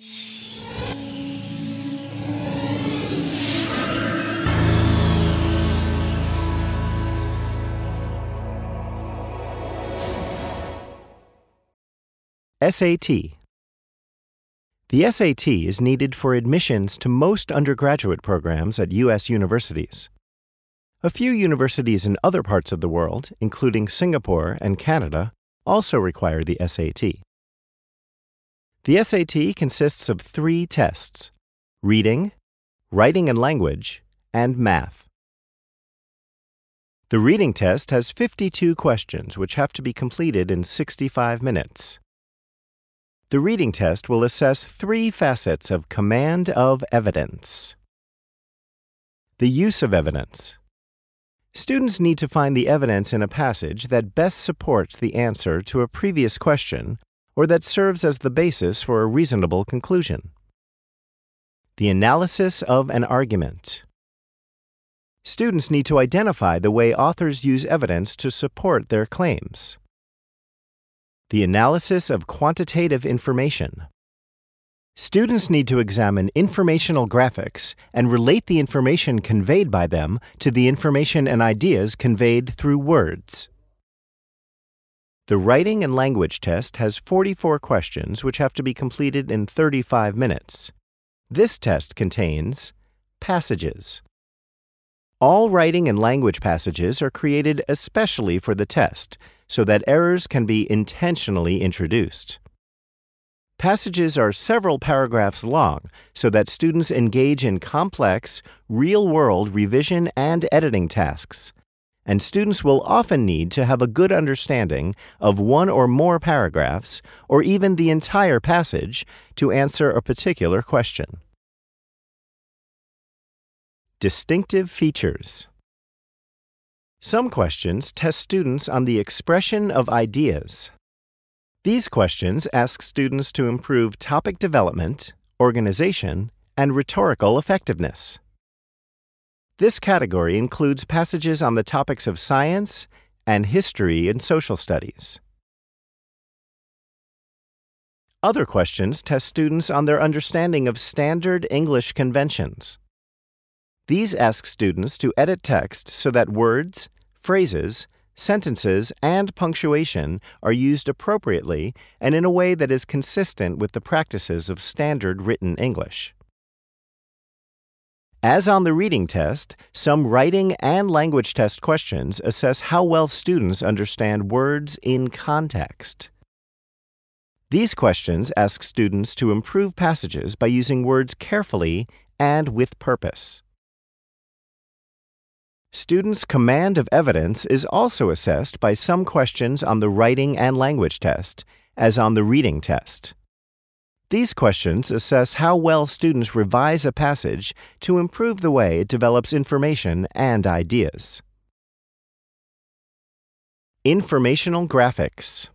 SAT. The SAT is needed for admissions to most undergraduate programs at U.S. universities. A few universities in other parts of the world, including Singapore and Canada, also require the SAT. The SAT consists of three tests: reading, writing and language, and math. The reading test has 52 questions which have to be completed in 65 minutes. The reading test will assess three facets of command of evidence. The use of evidence. Students need to find the evidence in a passage that best supports the answer to a previous question or that serves as the basis for a reasonable conclusion. The analysis of an argument. Students need to identify the way authors use evidence to support their claims. The analysis of quantitative information. Students need to examine informational graphics and relate the information conveyed by them to the information and ideas conveyed through words. The writing and language test has 44 questions which have to be completed in 35 minutes. This test contains passages. All writing and language passages are created especially for the test, so that errors can be intentionally introduced. Passages are several paragraphs long, so that students engage in complex, real-world revision and editing tasks, and students will often need to have a good understanding of one or more paragraphs, or even the entire passage, to answer a particular question. Distinctive features. Some questions test students on the expression of ideas. These questions ask students to improve topic development, organization, and rhetorical effectiveness. This category includes passages on the topics of science and history and social studies. Other questions test students on their understanding of standard English conventions. These ask students to edit text so that words, phrases, sentences, and punctuation are used appropriately and in a way that is consistent with the practices of standard written English. As on the reading test, some writing and language test questions assess how well students understand words in context. These questions ask students to improve passages by using words carefully and with purpose. Students' command of evidence is also assessed by some questions on the writing and language test, as on the reading test. These questions assess how well students revise a passage to improve the way it develops information and ideas. Informational graphics.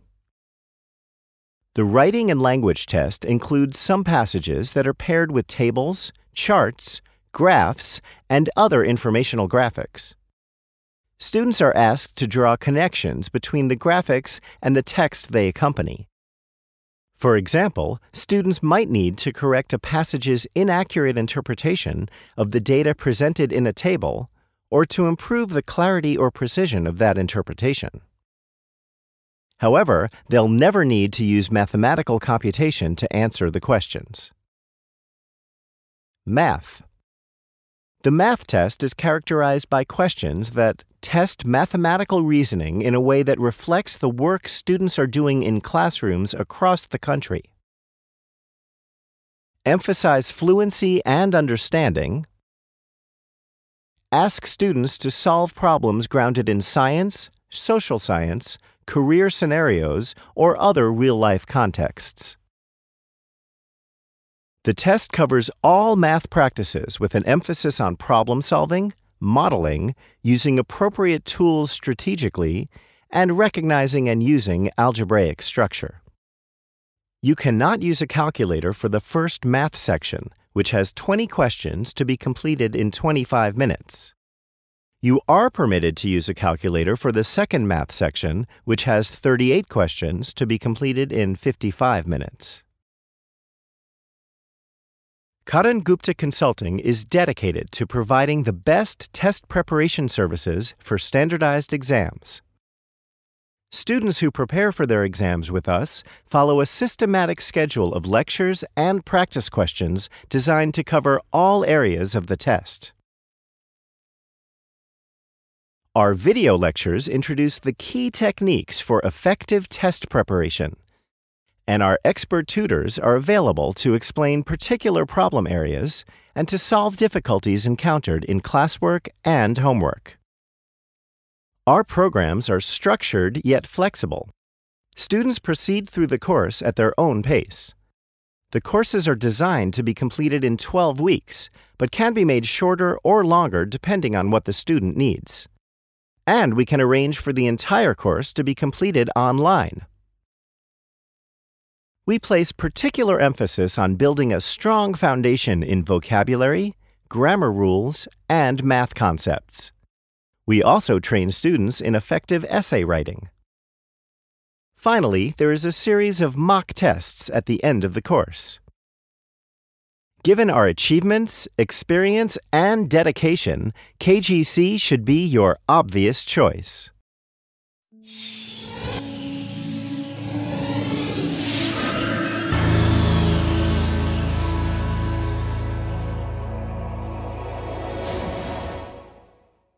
The writing and language test includes some passages that are paired with tables, charts, graphs, and other informational graphics. Students are asked to draw connections between the graphics and the text they accompany. For example, students might need to correct a passage's inaccurate interpretation of the data presented in a table, or to improve the clarity or precision of that interpretation. However, they'll never need to use mathematical computation to answer the questions. Math. The math test is characterized by questions that test mathematical reasoning in a way that reflects the work students are doing in classrooms across the country. Emphasize fluency and understanding. Ask students to solve problems grounded in science, social science, career scenarios, or other real-life contexts. The test covers all math practices with an emphasis on problem solving, modeling, using appropriate tools strategically, and recognizing and using algebraic structure. You cannot use a calculator for the first math section, which has 20 questions to be completed in 25 minutes. You are permitted to use a calculator for the second math section, which has 38 questions to be completed in 55 minutes. Karan Gupta Consulting is dedicated to providing the best test preparation services for standardized exams. Students who prepare for their exams with us follow a systematic schedule of lectures and practice questions designed to cover all areas of the test. Our video lectures introduce the key techniques for effective test preparation, and our expert tutors are available to explain particular problem areas and to solve difficulties encountered in classwork and homework. Our programs are structured yet flexible. Students proceed through the course at their own pace. The courses are designed to be completed in 12 weeks, but can be made shorter or longer depending on what the student needs. And we can arrange for the entire course to be completed online. We place particular emphasis on building a strong foundation in vocabulary, grammar rules, and math concepts. We also train students in effective essay writing. Finally, there is a series of mock tests at the end of the course. Given our achievements, experience, and dedication, KGC should be your obvious choice.